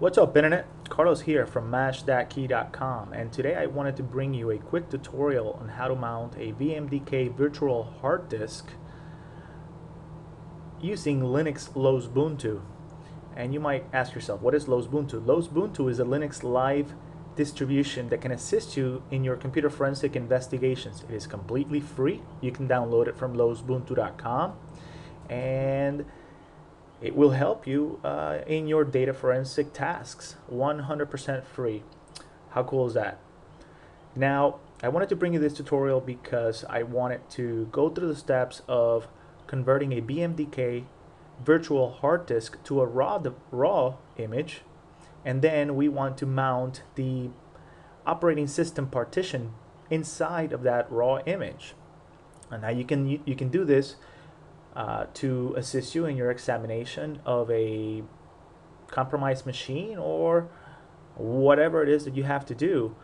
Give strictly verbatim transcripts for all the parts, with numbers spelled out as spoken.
What's up, Internet? Carlos here from Mash That Key dot com, and today I wanted to bring you a quick tutorial on how to mount a V M D K virtual hard disk using Linux LosBuntu. And you might ask yourself, what is LosBuntu? LosBuntu is a Linux live distribution that can assist you in your computer forensic investigations. It is completely free. You can download it from Los Buntu dot com, and it will help you uh, in your data forensic tasks, one hundred percent free. How cool is that? Now, I wanted to bring you this tutorial because I wanted to go through the steps of converting a V M D K virtual hard disk to a raw, raw image, and then we want to mount the operating system partition inside of that raw image. And now you can, you, you can do this Uh, to assist you in your examination of a compromised machine or whatever it is that you have to do.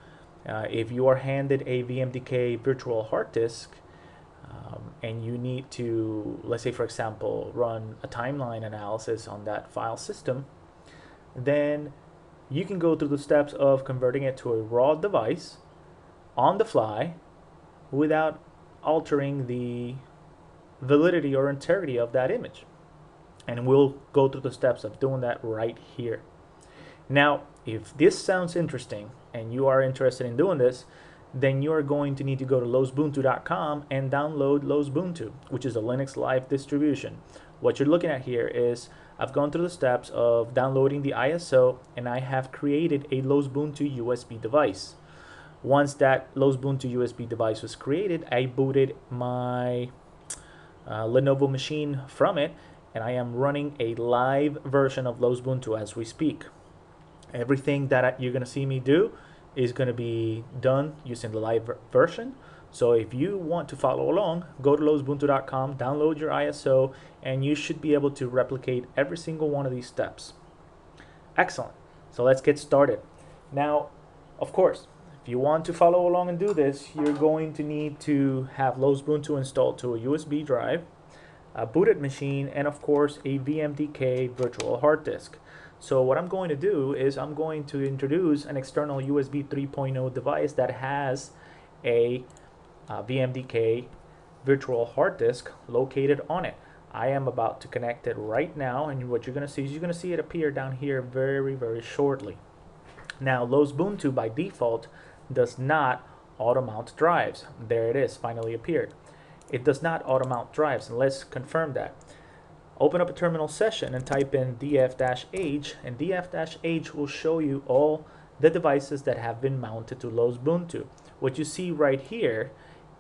Uh, if you are handed a V M D K virtual hard disk um, and you need to, let's say for example, run a timeline analysis on that file system, then you can go through the steps of converting it to a raw device on the fly without altering the validity or integrity of that image, and we'll go through the steps of doing that right here. Now, if this sounds interesting and you are interested in doing this, then you are going to need to go to Los Buntu dot com and download LosBuntu, which is a Linux live distribution. What you're looking at here is I've gone through the steps of downloading the I S O, and I have created a LosBuntu U S B device. Once that LosBuntu U S B device was created, I booted my Uh, Lenovo machine from it, and I am running a live version of LosBuntu as we speak. Everything that I, you're going to see me do is going to be done using the live ver version. So if you want to follow along, go to Los Buntu dot com, download your I S O, and you should be able to replicate every single one of these steps. Excellent. So let's get started. Now, of course, if you want to follow along and do this, you're going to need to have LosBuntu installed to a U S B drive, a booted machine, and of course a V M D K virtual hard disk. So what I'm going to do is I'm going to introduce an external U S B three point oh device that has a, a V M D K virtual hard disk located on it. I am about to connect it right now, and what you're going to see is you're going to see it appear down here very, very shortly. Now, LosBuntu by default does not auto mount drives. There it is, finally appeared. It does not auto mount drives, and let's confirm that. Open up a terminal session and type in D F H, and D F H will show you all the devices that have been mounted to LosBuntu. What you see right here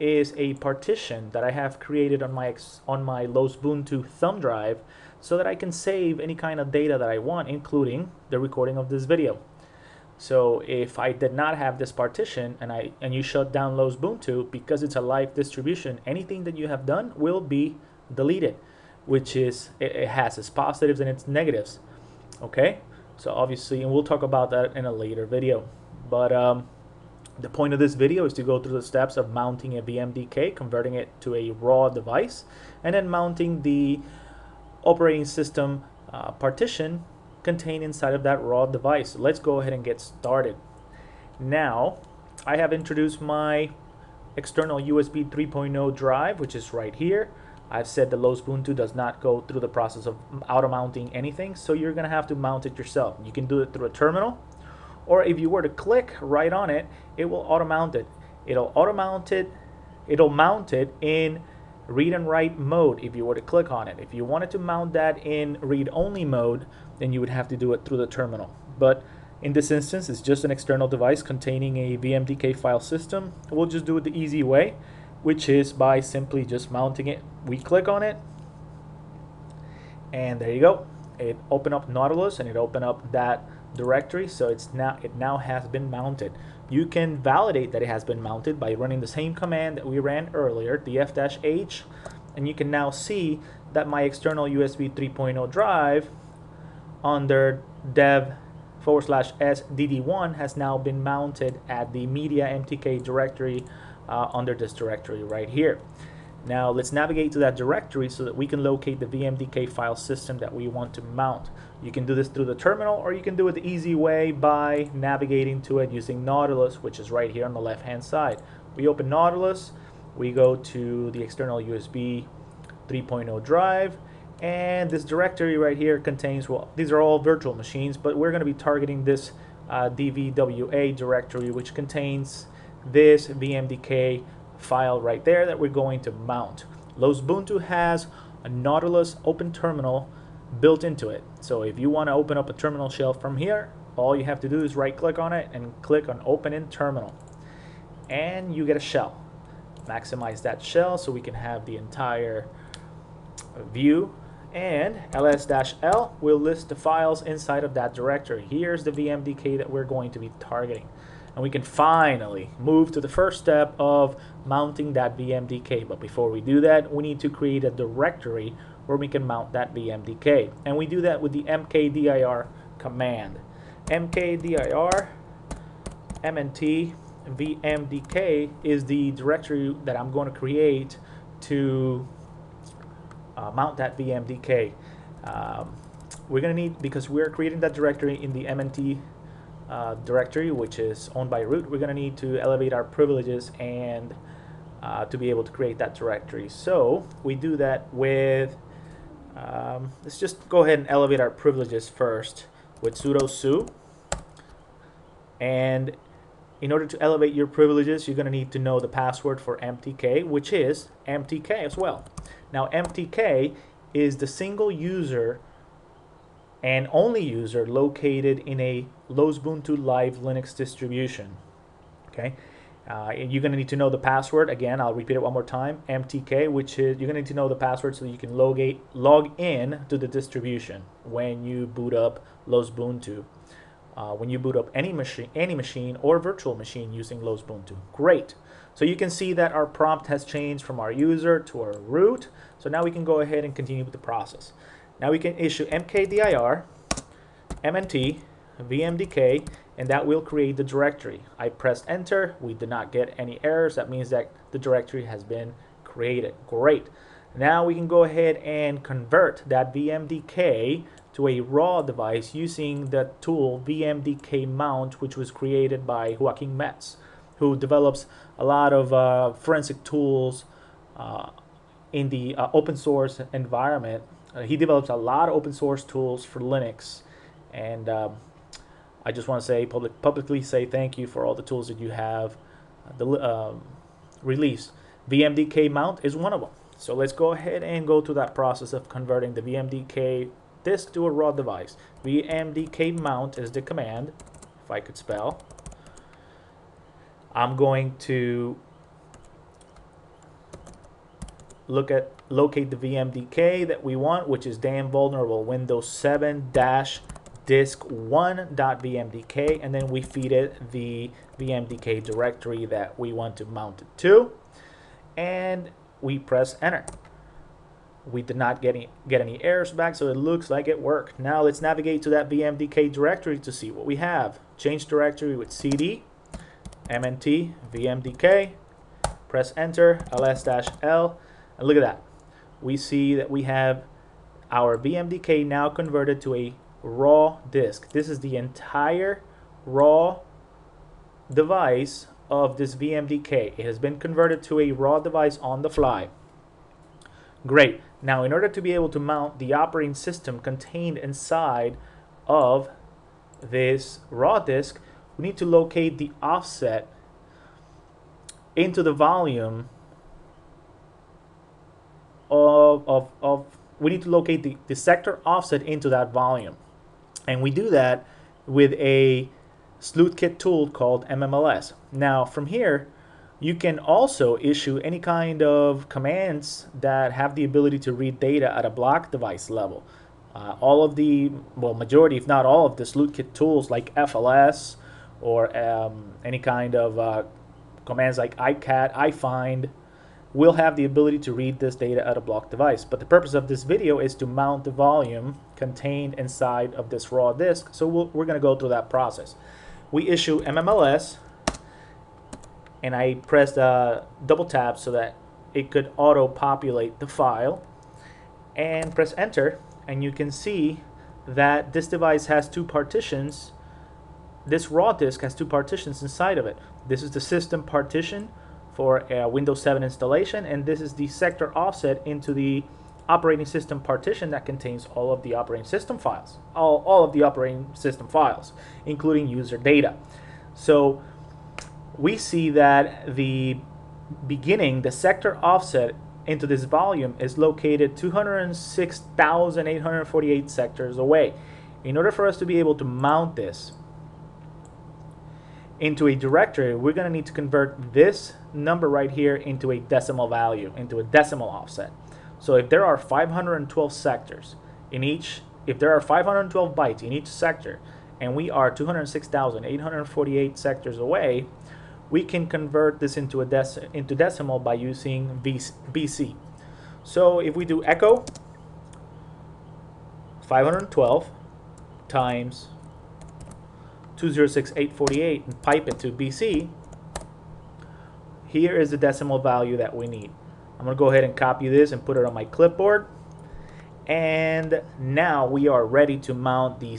is a partition that I have created on my on my LosBuntu thumb drive so that I can save any kind of data that I want, including the recording of this video. So if I did not have this partition and I and you shut down LosBuntu, because it's a live distribution, anything that you have done will be deleted, which is it, it has its positives and its negatives. Okay, so obviously, and we'll talk about that in a later video, but um, the point of this video is to go through the steps of mounting a V M D K, converting it to a raw device, and then mounting the operating system uh, partition contained inside of that raw device. So let's go ahead and get started. Now, I have introduced my external U S B three point oh drive, which is right here. I've said that LosBuntu does not go through the process of auto mounting anything, so you're gonna have to mount it yourself. You can do it through a terminal, or if you were to click right on it, it will auto mount it. It'll auto mount it, it'll mount it in read and write mode if you were to click on it. If you wanted to mount that in read only mode, then you would have to do it through the terminal. But in this instance, it's just an external device containing a V M D K file system. We'll just do it the easy way, which is by simply just mounting it. We click on it, and there you go. It opened up Nautilus, and it opened up that directory, so it's now it now has been mounted. You can validate that it has been mounted by running the same command that we ran earlier, D F H, and you can now see that my external U S B three point oh drive under dev forward slash sdd1 has now been mounted at the media M T K directory uh, under this directory right here. Now let's navigate to that directory so that we can locate the V M D K file system that we want to mount. You can do this through the terminal, or you can do it the easy way by navigating to it using Nautilus, which is right here on the left hand side. We open Nautilus, we go to the external U S B three point oh drive, and this directory right here contains, well, these are all virtual machines, but we're going to be targeting this uh, D V W A directory, which contains this V M D K file right there that we're going to mount. LosBuntu has a Nautilus open terminal built into it, so if you want to open up a terminal shell from here, all you have to do is right click on it and click on open in terminal, and you get a shell. Maximize that shell so we can have the entire view, and L S dash L will list the files inside of that directory. Here's the V M D K that we're going to be targeting, and we can finally move to the first step of mounting that V M D K. But before we do that, we need to create a directory where we can mount that V M D K, and we do that with the mkdir command. Mkdir mnt vmdk is the directory that I'm going to create to uh, mount that V M D K. Um, we're going to need, because we're creating that directory in the mnt uh, directory, which is owned by root, we're going to need to elevate our privileges and uh, to be able to create that directory. So we do that with, um, let's just go ahead and elevate our privileges first with sudo su. And in order to elevate your privileges, you're going to need to know the password for M T K, which is M T K as well. Now M T K is the single user and only user located in a LosBuntu live Linux distribution. Okay, uh, and you're going to need to know the password. Again, I'll repeat it one more time. M T K, which is, you're going to need to know the password so that you can log, a, log in to the distribution when you boot up LosBuntu. Uh, when you boot up any machine any machine or virtual machine using LosBuntu. Great. So you can see that our prompt has changed from our user to our root. So now we can go ahead and continue with the process. Now we can issue mkdir mnt vmdk, and that will create the directory. I pressed enter. We did not get any errors. That means that the directory has been created. Great. Now we can go ahead and convert that V M D K to a RAW device using the tool V M D K mount, which was created by Joaquin Metz, who develops a lot of uh, forensic tools uh, in the uh, open source environment. Uh, he develops a lot of open source tools for Linux, and um, I just want to say public, publicly say thank you for all the tools that you have uh, the, uh, released. V M D K mount is one of them. So let's go ahead and go through that process of converting the V M D K disk to a RAW device. V M D K mount is the command. If I could spell, I'm going to look at locate the V M D K that we want, which is damn vulnerable Windows seven dash disk one dot V M D K, and then we feed it the V M D K directory that we want to mount it to, and we press enter. We did not get any, get any errors back, so it looks like it worked. Now let's navigate to that V M D K directory to see what we have. Change directory with cd mnt vmdk, press enter, L S dash L, and look at that. We see that we have our V M D K now converted to a RAW disk. This is the entire RAW device of this V M D K. It has been converted to a RAW device on the fly. Great. Now, in order to be able to mount the operating system contained inside of this RAW disk, we need to locate the offset into the volume of, of, of we need to locate the, the sector offset into that volume. And we do that with a SleuthKit tool called M M L S. Now, from here, you can also issue any kind of commands that have the ability to read data at a block device level. Uh, all of the, well, majority, if not all of the SleuthKit tools like F L S or um, any kind of uh, commands like iCat, iFind, will have the ability to read this data at a block device. But the purpose of this video is to mount the volume contained inside of this RAW disk, so we'll, we're going to go through that process. We issue M M L S, and I press the double tap so that it could auto-populate the file, and press enter, and you can see that this device has two partitions. This raw disk has two partitions inside of it. This is the system partition for a Windows seven installation, and this is the sector offset into the operating system partition that contains all of the operating system files, all, all of the operating system files, including user data. So we see that the beginning, the sector offset into this volume is located two hundred six thousand eight hundred forty-eight sectors away. In order for us to be able to mount this into a directory, we're going to need to convert this number right here into a decimal value, into a decimal offset. So if there are five hundred twelve sectors in each, if there are five hundred twelve bytes in each sector, and we are two hundred six thousand eight hundred forty-eight sectors away, we can convert this into a dec into decimal by using B C. So if we do echo five hundred twelve times two hundred six thousand eight hundred forty-eight and pipe it to B C, here is the decimal value that we need. I'm going to go ahead and copy this and put it on my clipboard. And now we are ready to mount the,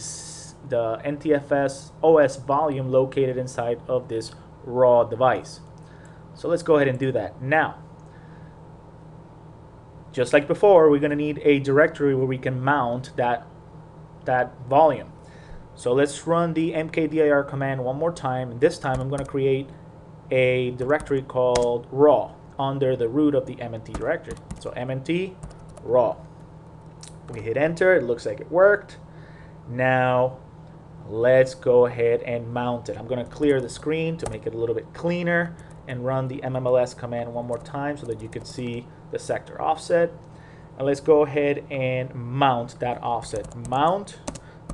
the N T F S O S volume located inside of this raw device. So let's go ahead and do that. Now, just like before, we're going to need a directory where we can mount that, that volume. So let's run the mkdir command one more time. And this time I'm going to create a directory called raw under the root of the M N T directory. So M N T raw. We hit enter. It looks like it worked. Now let's go ahead and mount it. I'm going to clear the screen to make it a little bit cleaner and run the M M L S command one more time so that you can see the sector offset. And let's go ahead and mount that offset. Mount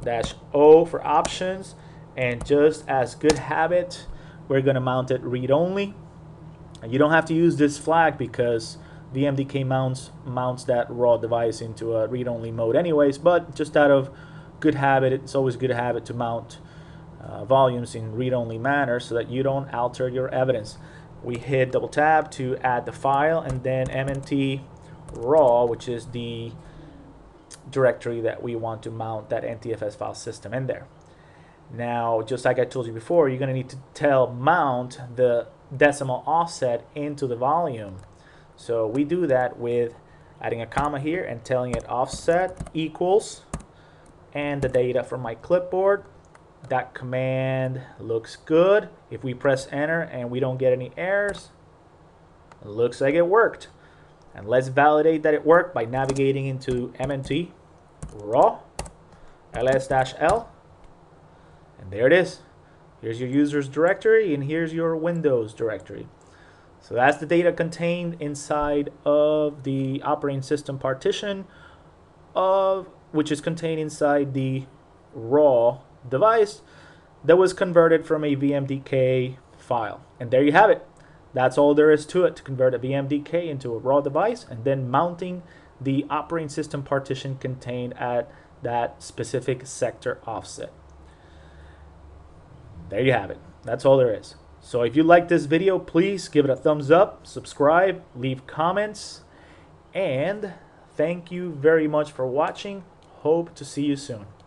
dash O for options, and just as good habit, we're going to mount it read-only. You don't have to use this flag because V M D K mounts mounts that raw device into a read-only mode anyways, but just out of good habit, it's always good habit to mount uh, volumes in read-only manner so that you don't alter your evidence. We hit double tab to add the file, and then M N T raw, which is the directory that we want to mount that N T F S file system in there. Now, just like I told you before, you're going to need to tell mount the decimal offset into the volume. So we do that with adding a comma here and telling it offset equals and the data from my clipboard. That command looks good. If we press enter and we don't get any errors, it looks like it worked. And let's validate that it worked by navigating into M N T raw ls-l, and there it is. Here's your users directory and here's your Windows directory. So that's the data contained inside of the operating system partition, of which is contained inside the raw device that was converted from a V M D K file. And there you have it. That's all there is to it, to convert a V M D K into a raw device and then mounting the operating system partition contained at that specific sector offset. There you have it. That's all there is. So if you like this video, please give it a thumbs up, subscribe, leave comments, and thank you very much for watching. Hope to see you soon.